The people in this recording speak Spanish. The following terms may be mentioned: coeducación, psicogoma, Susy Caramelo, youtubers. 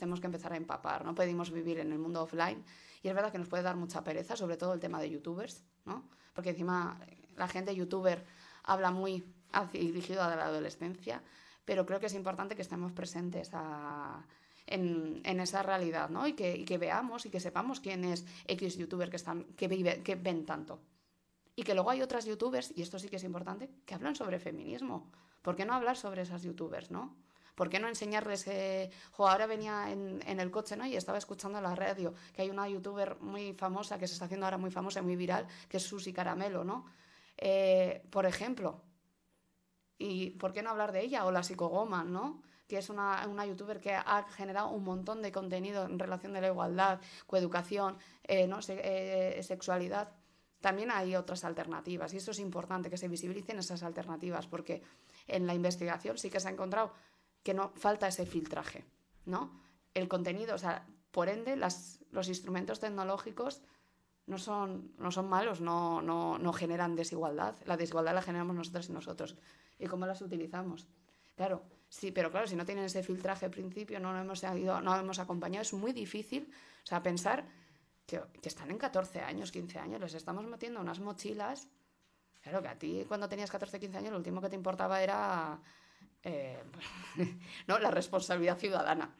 tenemos que empezar a empapar, no podemos vivir en el mundo offline. Y es verdad que nos puede dar mucha pereza, sobre todo el tema de youtubers, ¿no? Porque encima la gente youtuber habla muy dirigido a la adolescencia, pero creo que es importante que estemos presentes en esa realidad, ¿no? Y que veamos y que sepamos quién es X youtuber que ven tanto. Y que luego hay otras youtubers, y esto sí que es importante, que hablan sobre feminismo. ¿Por qué no hablar sobre esas youtubers, no? ¿Por qué no enseñarles? Ahora venía en el coche, ¿no? Y estaba escuchando la radio, que hay una youtuber muy famosa, que se está haciendo ahora muy famosa y muy viral, que es Susy Caramelo, ¿no? Por ejemplo. ¿Y por qué no hablar de ella? O la psicogoma, ¿no? Que es una youtuber que ha generado un montón de contenido en relación de la igualdad, coeducación, sexualidad. También hay otras alternativas, y eso es importante, que se visibilicen esas alternativas, porque en la investigación sí que se ha encontrado que no falta ese filtraje, ¿no? El contenido, o sea, por ende, los instrumentos tecnológicos no son malos, no generan desigualdad. La desigualdad la generamos nosotras y nosotros. ¿Y cómo las utilizamos? Claro, sí, pero claro, si no tienen ese filtraje al principio, no lo hemos acompañado, es muy difícil, o sea, pensar que están en 14 años, 15 años, les estamos metiendo unas mochilas. Claro que a ti cuando tenías 14, 15 años lo último que te importaba era la responsabilidad ciudadana.